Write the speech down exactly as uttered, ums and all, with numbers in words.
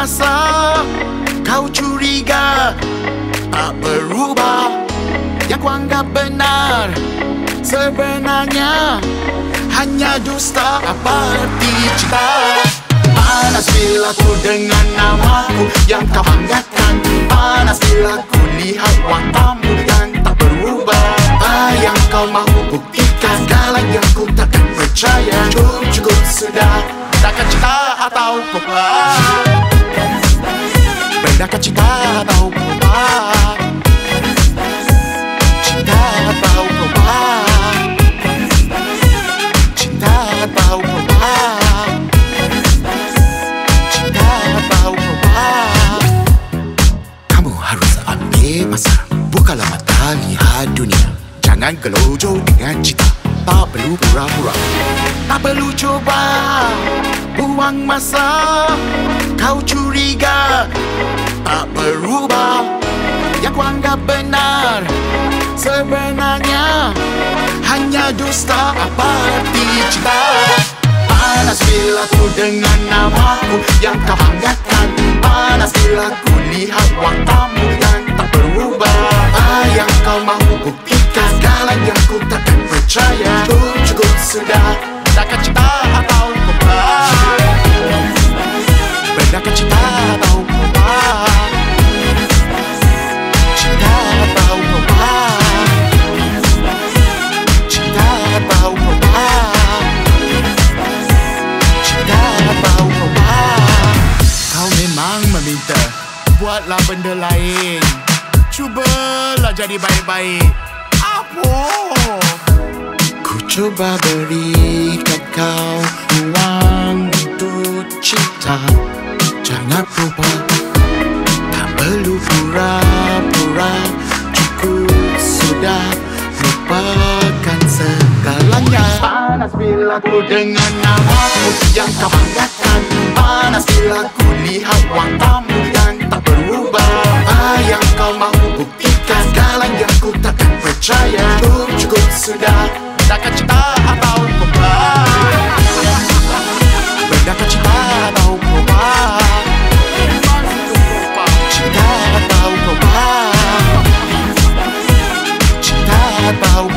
masa kau curiga apa rubah yang kau anggap benar sebenarnya hanya dusta seperti cinta. Panas bila ku dengar namaku yang kau anggarkan, panas bila ku lihat wajahmu yang tak berubah. Ah, yang kau mahu buktikan, kalau yang ku takkan percaya. Cukup cukup sudah, berdakah cinta atau bukan? Berdakah cinta atau bukan? Cinta atau bukan? Bukalah mata, lihat dunia. Jangan gelojoh dengan cita. Tak perlu pura-pura, tak perlu coba. Buang masa, kau curiga tak berubah. Yang kau anggap benar sebenarnya hanya dusta seperti cinta. Panas bila ku dengar namaku yang kau anggarkan, panas bila ku lihat wajahmu yang tak berubah. Ah, yang kau mahu buktikan, kalau yang ku takkan percaya. Cukup cukup sudah, berdakah cinta atau bukan? Berdakah cinta atau bukan? Cinta atau bukan? Cinta atau bukan? Cinta atau bukan? Kau memang meminta, buatlah benda lain. Cubalah jadi baik-baik. Apa? Ku cuba berikan kau ruang untuk cinta. Jangan lupa, tak perlu pura-pura. Cukup sudah, lupakan segalanya. Panas bila ku dengar namamu yang kau anggarkan, panas bila ku lihat wajahmu yang tak berubah. Yang kau mahu buktikan, sekarang yang ku takkan percaya. Cukup cukup sudah, berdakah cinta atau bukan? Berdakah cinta atau bukan? Cinta atau bukan? Cinta atau